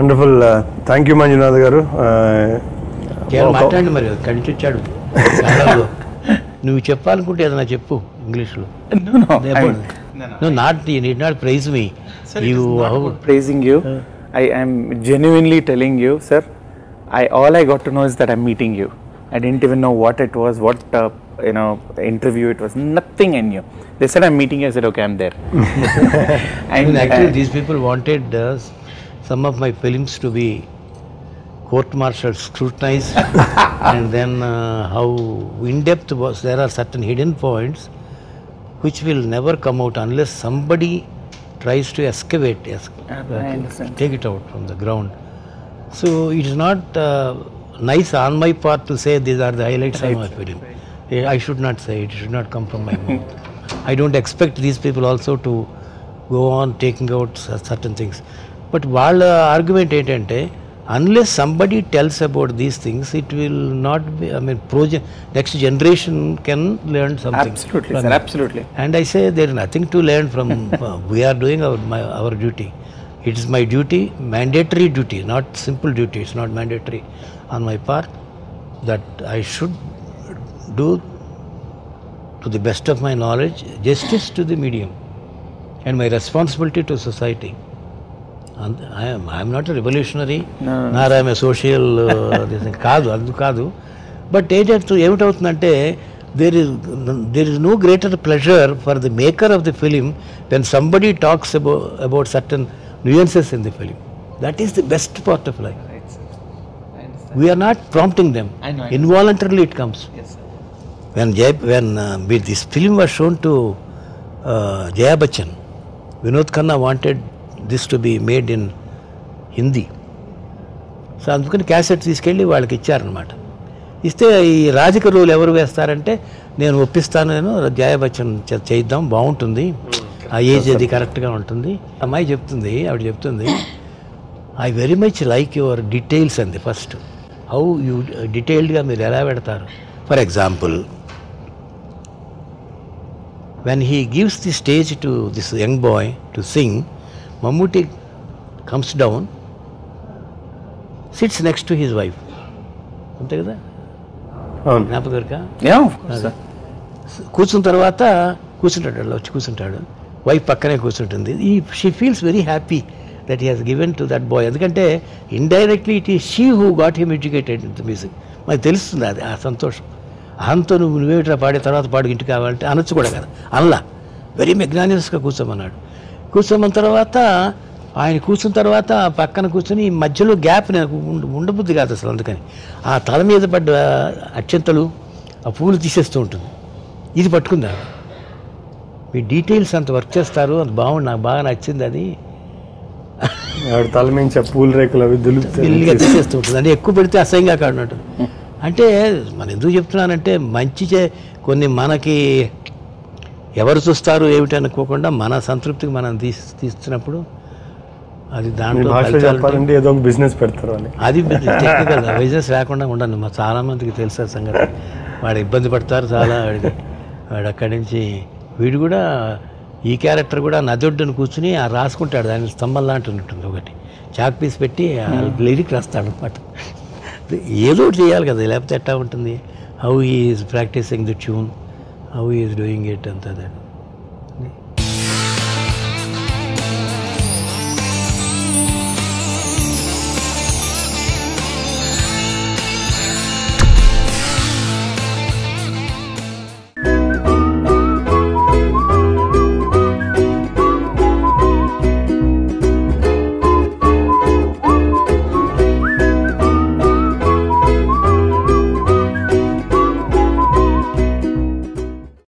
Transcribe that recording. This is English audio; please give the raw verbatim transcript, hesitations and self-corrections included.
Wonderful. Uh, thank you, Manjunatharu. Kya matland Mario? Country chadu. You Japan could have Japan English. No, no. No, no. No, not you need not praise me. Sir, you are praising you. Uh, I am genuinely telling you, sir. I all I got to know is that I'm meeting you. I didn't even know what it was, what uh, you know, interview it was. Nothing I knew. They said I'm meeting you. I said okay, I'm there. And well, actually, uh, these people wanted uh, some of my films to be court-martialed, scrutinized, and then uh, how in-depth was. There are certain hidden points which will never come out unless somebody tries to excavate, exc uh, take it out from the ground. So it is not uh, nice on my part to say these are the highlights right. of my film. Right. I should not say it. It should not come from my mouth. I don't expect these people also to go on taking out certain things. But while uh, argument ain't unless somebody tells about these things, it will not be, I mean, pro next generation can learn something. Absolutely, sir, absolutely. And I say there is nothing to learn from, uh, we are doing our, my, our duty. It is my duty, mandatory duty, not simple duty, it's not mandatory on my part, that I should do to the best of my knowledge, justice to the medium and my responsibility to society. I am, I am not a revolutionary, no. nor I am a social, uh, this thing, kadu, but there is, there is no greater pleasure for the maker of the film when somebody talks about, about certain nuances in the film. That is the best part of life. Right, sir. I understand. We are not prompting them. I know, I Involuntarily it comes. Yes, sir. When, Jay, when uh, this film was shown to uh, Jayabachan, Vinod Khanna wanted this to be made in Hindi. So, I'm going to cassette this kelly while kitchen matter. Is there a Rajika rule ever where starante near Upistano, Jayabachan Chaidam, bound to the age of the character countundi? Am I Jeptundi? I would Jeptundi. I very much like your details and the first. How you uh, detailed them with Ravatar. For example, when he gives the stage to this young boy to sing, Mammootty comes down, sits next to his wife. Something like that? Yeah, of course. Kusun Tarvata, Kusun wife Pakane Kusun. She feels very happy that he has given to that boy. Indirectly, it is she who got him educated in the music. My Telsunad, Santosh. Antonu Vivitra Padi Tarat Padi into Kaval, Anatsuka, Anla, very magnanimous Kusamanad. Kusaman Taravata, I Kusan Taravata, Pakan Kusani, Majulu Gap in a Mundabuddha Salantakani. A Talami the Bad Achentalu, a fool Jesus Tonton. Is Batkunda. We details and work chest are bound, a bar and a chindani. Talmin's a pool regular with the Jesus Tonton, and a Kupita Sanga Karnat. Ante Mandu Japtan and Manchiche, Kone Manaki. ఎవరు చూస్తారు ఏమిటి అనుకోకుండా మన సంతృప్తికి మనం తీస్తున్నప్పుడు అది దాంట్లో చెప్పాలంటే ఏదో ఒక బిజినెస్ పెడతారు అని అది టెక్నికల్ బిజినెస్ లేకుండా ఉండను మా చాలా మందికి తెలుసా సంగతి వాడు ఇబ్బంది పడతారు చాలా వాడు అక్కడి నుంచి వీడు కూడా ఈ క్యారెక్టర్ కూడా నదొడ్డును కూర్చుని ఆ రాసుకుంటాడు దాని స్తంభం లాంటి ఉంటుంది ఒకటి చాక్ పీస్ పెట్టి లిరిక్ రాస్తాడు అనమాట ఏదో ఒకటి చేయాలి కదా లేకపోతే ఎట్టా ఉంటుంది how he is practising the tune how he is doing it and that.